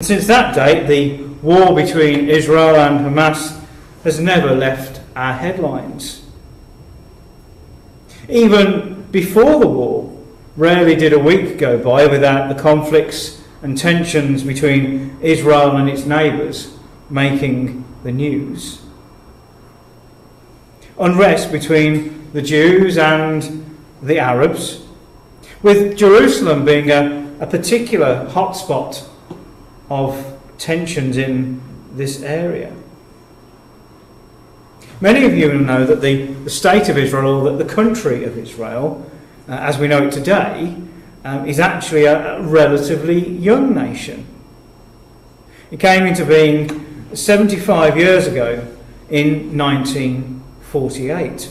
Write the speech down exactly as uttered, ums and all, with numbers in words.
Since that date, the war between Israel and Hamas has never left our headlines. Even before the war, rarely did a week go by without the conflicts and tensions between Israel and its neighbours making the news. Unrest between the Jews and the Arabs, with Jerusalem being a, a particular hotspot of tensions in this area. Many of you will know that the, the state of Israel, that the country of Israel, uh, as we know it today, um, is actually a, a relatively young nation. It came into being seventy-five years ago in nineteen forty-eight.